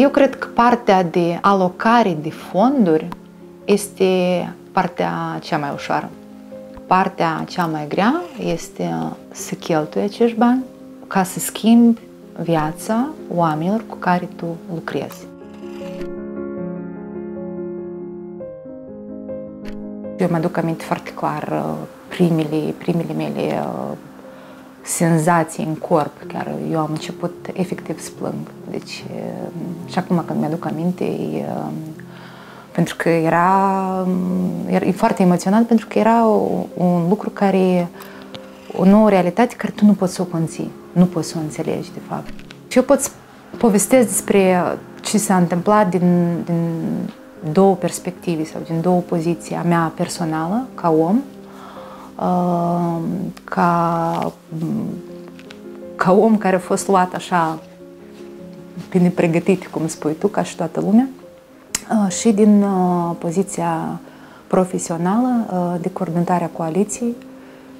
Eu cred că partea de alocare de fonduri este partea cea mai ușoară. Partea cea mai grea este să cheltui acești bani ca să schimbi viața oamenilor cu care tu lucrezi. Eu mă duc aminte foarte clar primele mele senzații în corp, chiar eu am început efectiv să plâng. Deci, și acum când mi-aduc aminte, pentru că era foarte emoționant, pentru că era un lucru care, o nouă realitate care tu nu poți să o conții, nu poți să o înțelegi, de fapt. Și eu pot să povestesc despre ce s-a întâmplat din două perspective sau din două poziții, a mea personală, ca om, ca om care a fost luat așa pe nepregătit, cum spui tu, ca și toată lumea, și din poziția profesională de coordonare a coaliției,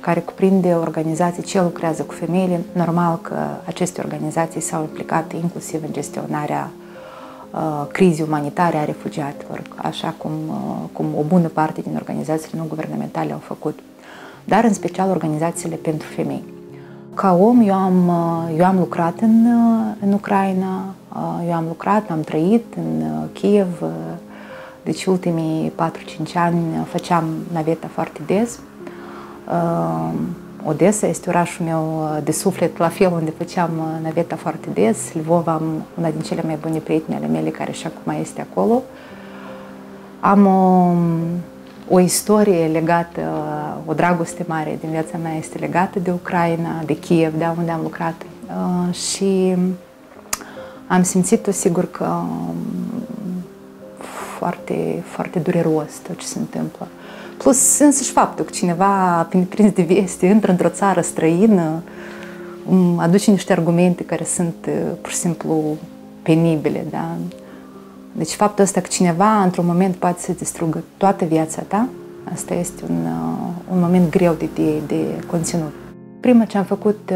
care cuprinde organizații ce lucrează cu femeile. Normal că aceste organizații s-au implicat inclusiv în gestionarea crizii umanitare a refugiaților, așa cum o bună parte din organizațiile non-guvernamentale au făcut, dar în special organizațiile pentru femei. Ca om, eu am lucrat în Ucraina, eu am lucrat, am trăit în Kiev, deci ultimii 4-5 ani făceam naveta foarte des. Odessa este orașul meu de suflet, la fel, unde făceam naveta foarte des. Lvov, am una din cele mai bune prietene ale mele, care și acum este acolo. Am o istorie legată, o dragoste mare din viața mea este legată de Ucraina, de Kiev, de unde am lucrat. Și am simțit-o, sigur că foarte, foarte dureros tot ce se întâmplă. Plus, însăși faptul că cineva, prins de veste, intră într-o țară străină, aduce niște argumente care sunt pur și simplu penibile, da? Deci faptul ăsta că cineva, într-un moment, poate să distrugă toată viața ta, asta este un moment greu de conținut. Prima ce am făcut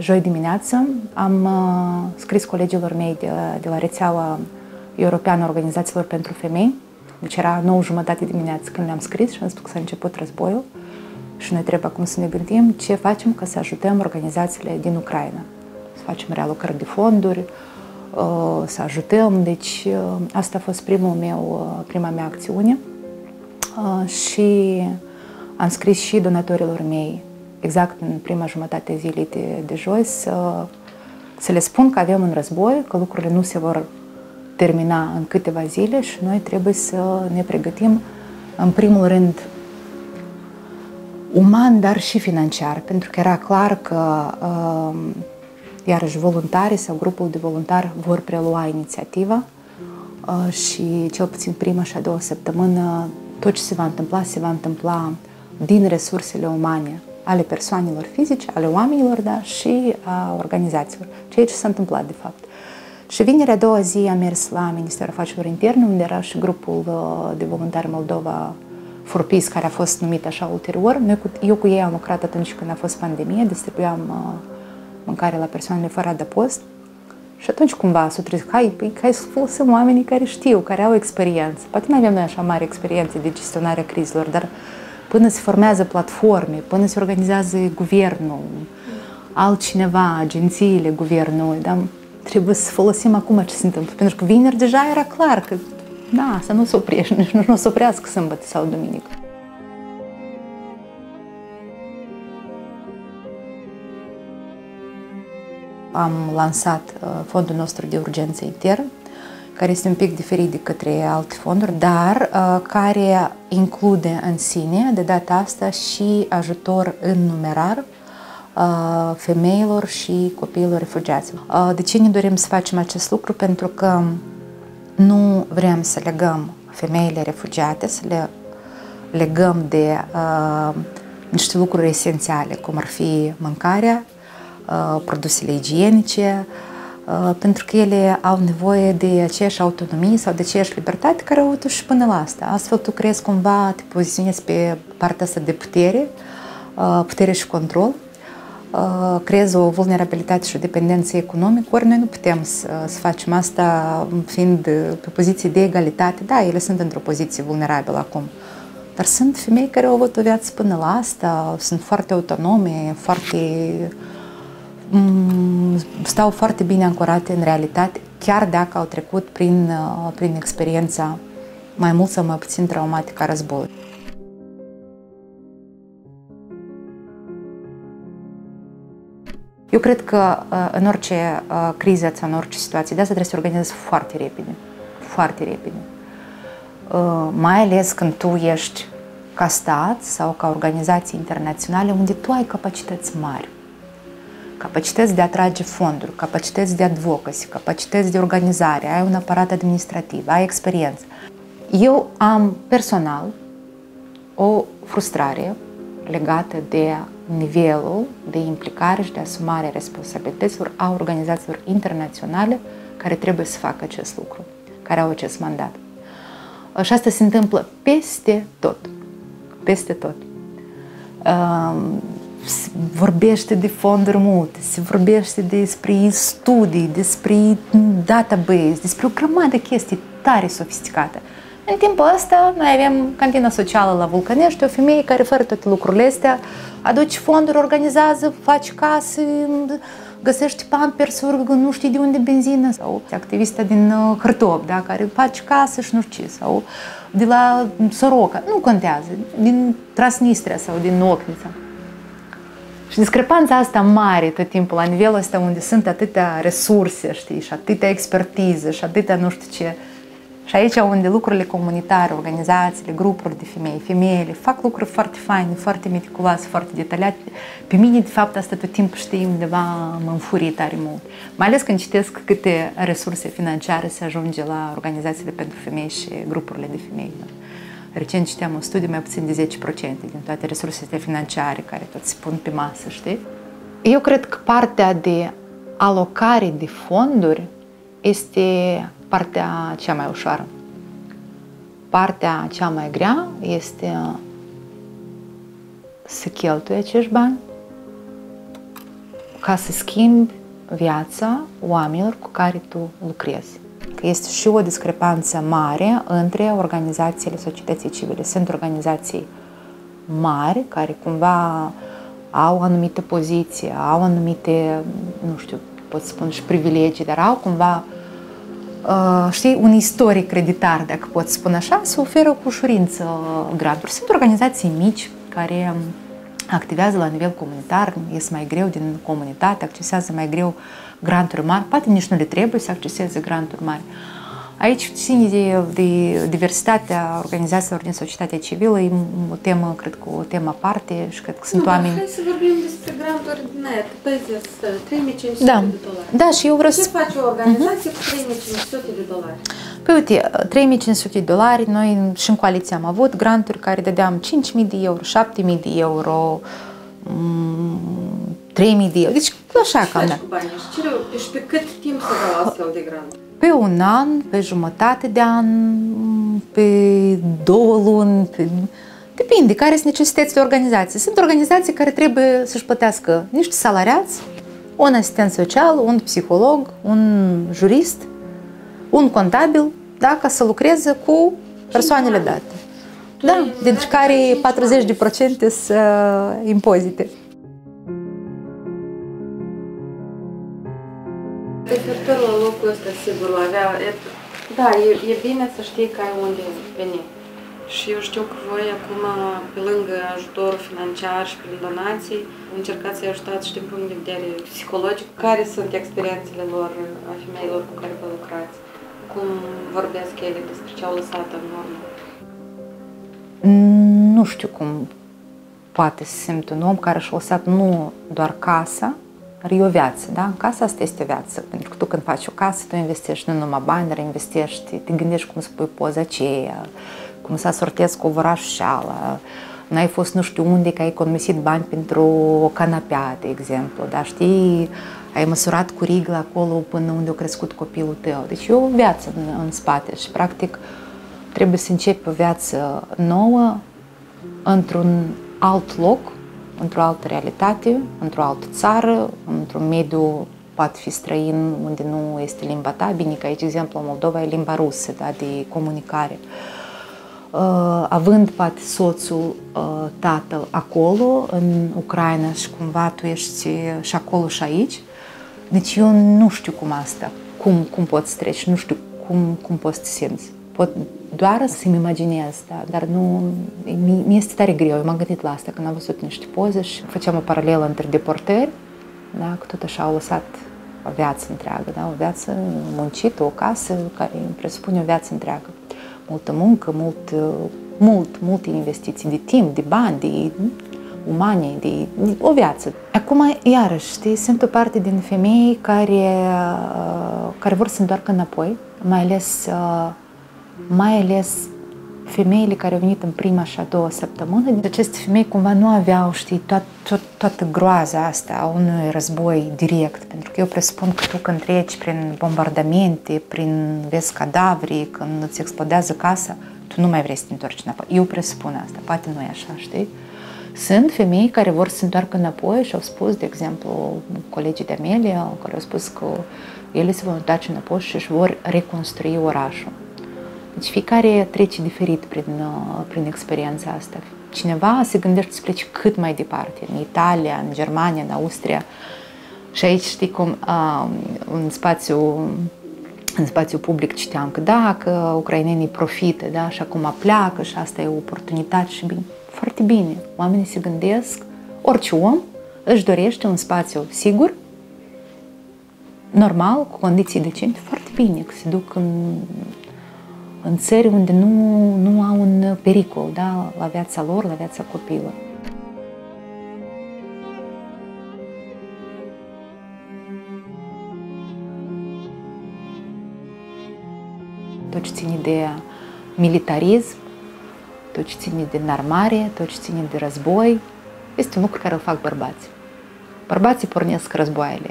joi dimineață, am scris colegilor mei de la rețeaua europeană a organizațiilor pentru femei. Deci era 9:30 dimineață când le-am scris și am spus că s-a început războiul și noi trebuie acum să ne gândim ce facem ca să ajutăm organizațiile din Ucraina. Să facem realocări de fonduri, să ajutăm. Deci asta a fost prima mea acțiune și am scris și donatorilor mei exact în prima jumătate zilei de joi să le spun că avem un război, că lucrurile nu se vor termina în câteva zile și noi trebuie să ne pregătim, în primul rând, uman, dar și financiar, pentru că era clar că, iarăși, voluntarii sau grupul de voluntari vor prelua inițiativa și, cel puțin prima și a doua săptămână, tot ce se va întâmpla din resursele umane ale persoanelor fizice, ale oamenilor, da, și a organizațiilor. Ceea ce s-a întâmplat, de fapt. Și vinerea a doua zi am mers la Ministerul Afacerilor Interne, unde era și grupul de voluntari Moldova For Peace, care a fost numit așa ulterior. Eu cu ei am lucrat atunci când a fost pandemie, distribuiam mâncare la persoanele fără adăpost. Și atunci cumva s-o trezit, hai să folosim oamenii care știu, care au experiență. Poate nu avem noi așa mare experiență de gestionarea crizelor, dar până se formează platforme, până se organizează guvernul, altcineva, agențiile guvernului, da? Trebuie să folosim acum ce se întâmplă. Pentru că vineri deja era clar că, da, să nu se oprească, nici nu se oprească sâmbătă sau duminică. Am lansat fondul nostru de urgență intern, care este un pic diferit de către alte fonduri, dar care include în sine, de data asta, și ajutor în numerar femeilor și copiilor refugiaților. De ce ne dorim să facem acest lucru? Pentru că nu vrem să legăm femeile refugiate, să le legăm de niște lucruri esențiale, cum ar fi mâncarea, produsele igienice, pentru că ele au nevoie de aceeași autonomie sau de aceeași libertate care au avut-o și până la asta. Astfel tu crezi cumva, te poziționezi pe partea asta de putere și control, creează o vulnerabilitate și o dependență economică, ori noi nu putem să facem asta fiind pe poziții de egalitate. Da, ele sunt într-o poziție vulnerabilă acum, dar sunt femei care au avut o viață până la asta, sunt foarte autonome, stau foarte bine ancorate în realitate, chiar dacă au trecut prin experiența mai mult sau mai puțin traumatică a războiului. Eu cred că în orice criză sau în orice situație de asta trebuie să te organizezi foarte repede. Foarte repede. Mai ales când tu ești ca stat sau ca organizație internațională unde tu ai capacități mari. Capacități de a atrage fonduri, capacități de advocacy, capacități de organizare, ai un aparat administrativ, ai experiență. Eu am personal o frustrare legată de nivelul de implicare și de asumare a responsabilităților a organizațiilor internaționale care trebuie să facă acest lucru, care au acest mandat. Și asta se întâmplă peste tot. Peste tot. Se vorbește de fonduri multe, se vorbește despre studii, despre database, despre o grămadă de chestii tare sofisticate. În timpul ăsta, noi avem Cantina Socială la Vulcănești, o femeie care fără toate lucrurile astea aduce fonduri, organizează, face case, găsești pampersuri, nu știi de unde benzină. Sau activista din Hârtob, da, care face case și nu știu ce, sau de la Soroca, nu contează, din Transnistria sau din Ocnița. Și discrepanța asta mare tot timpul, la nivelul ăsta unde sunt atâtea resurse, știi, și atâtea expertiză, și atâtea nu știu ce. Și aici unde lucrurile comunitare, organizațiile, grupuri de femei, femeile fac lucruri foarte faine, foarte meticuloase, foarte detaliate. Pe mine, de fapt, asta tot timpul, știi, undeva mă înfurie tare mult. Mai ales când citesc câte resurse financiare se ajunge la organizațiile pentru femei și grupurile de femei. Recent citeam un studiu, mai puțin de 10% din toate resursele financiare care tot se pun pe masă, știi? Eu cred că partea de alocare de fonduri este partea cea mai ușoară. Partea cea mai grea este să cheltui acești bani ca să schimbi viața oamenilor cu care tu lucrezi. Este și o discrepanță mare între organizațiile societății civile. Sunt organizații mari care cumva au anumite poziții, au anumite, nu știu, pot spune și privilegii, dar au cumva, știi, un istoric creditar, dacă pot spune așa, se oferă cu ușurință graduri. Sunt organizații mici care activează la nivel comunitar, ies mai greu din comunitate, accesează mai greu granturi mari, poate nici nu le trebuie să acceseze granturi mari. Aici ține de diversitatea organizațiilor din societatea civilă, e o temă, cred că o temă aparte și cred că sunt oameni... Hai să vorbim despre granturi net, păi 3500 de dolari. Da, și eu vreau să... Ce face o organizație cu 3500 de dolari? Păi uite, 3500 de dolari, noi și în coaliție am avut granturi care dădeam 5000 de euro, 7000 de euro, 3000 de euro, deci așa cam. Și pe cât timp să dau astfel de grant? Pe un an, pe jumătate de an, pe 2 luni, depinde care sunt necesitățile organizației. Sunt organizații care trebuie să-și plătească niște salariați, un asistent social, un psiholog, un jurist, un contabil, da, ca să lucreze cu persoanele date. Da, dintre care 40% sunt impozite. Referitor la locul ăsta, sigur, da, e bine să știi că ai unde veni. Și eu știu că voi acum, pe lângă ajutorul financiar și prin donații, încercați să-i ajutați și din punct de vedere psihologic. Care sunt experiențele lor, a femeilor cu care vă lucrați? Cum vorbesc ele despre ce au lăsat în urmă? Nu știu cum poate să simt un om care și-a lăsat nu doar casa, dar e o viață, da? Casa asta este o viață, pentru că tu când faci o casă, tu investești nu numai bani, dar investești, te gândești cum să pui poza aceea, cum să asortezi cu ovărașul șeala, n-ai fost nu știu unde că ai economisit bani pentru o canapea, de exemplu, dar știi, ai măsurat cu rigla acolo până unde a crescut copilul tău. Deci e o viață în spate și, practic, trebuie să începi o viață nouă într-un alt loc, într-o altă realitate, într-o altă țară, într-un mediu poate fi străin unde nu este limba ta. Bine că aici, de exemplu, în Moldova e limba rusă, da, de comunicare. Având poate soțul, tatăl acolo, în Ucraina, și cumva tu ești și acolo și aici, deci eu nu știu cum asta, cum poți să treci, nu știu cum poți să te simți. Pot doar să-mi imaginez, da, dar nu, mi este tare greu. Eu m-am gândit la asta când am văzut niște poze și făceam o paralelă între deportări, da, că tot așa au lăsat o viață întreagă, da, o viață muncită, o casă care îmi presupune o viață întreagă. Multă muncă, multe investiții de timp, de bani, de umane, de o viață. Acum, iarăși, știi, sunt o parte din femei care vor să se întoarcă înapoi, mai ales femeile care au venit în prima și a doua săptămână. Aceste femei cumva nu aveau, știi, toată groaza asta a unui război direct, pentru că eu presupun că tu când treci prin bombardamente, prin vezi cadavri, când îți explodează casa, tu nu mai vrei să te întorci înapoi. Eu presupun asta, poate nu e așa, știi? Sunt femei care vor să se întoarcă înapoi și au spus, de exemplu, colegii de-a mele, care au spus că ele se vor întoarce înapoi și își vor reconstrui orașul. Deci fiecare trece diferit prin experiența asta. Cineva se gândește să plece cât mai departe, în Italia, în Germania, în Austria. Și aici, știi cum, în spațiu public citeam că da, că ucrainenii profită, da, și acum pleacă și asta e o oportunitate și bine. Foarte bine. Oamenii se gândesc, orice om își dorește un spațiu sigur, normal, cu condiții decente, foarte bine, că se duc în țări unde nu au un pericol, da, la viața lor, la viața copiilor. Tot ce ține de militarism, tot ce ține de înarmare, tot ce ține de război, este un lucru care îl fac bărbații. Bărbații pornesc războaiele,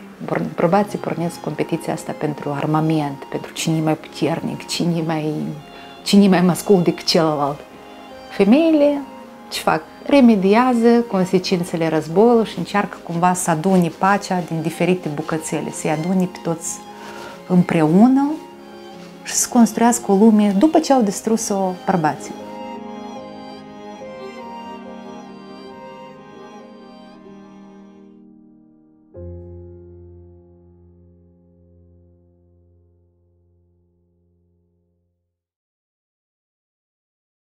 bărbații pornesc competiția asta pentru armament, pentru cine e mai puternic, cine e mai mascul decât celălalt. Femeile ce fac? Remediază consecințele războiului și încearcă cumva să adune pacea din diferite bucățele, să-i adune pe toți împreună și să construiască o lume după ce au distrus-o bărbații.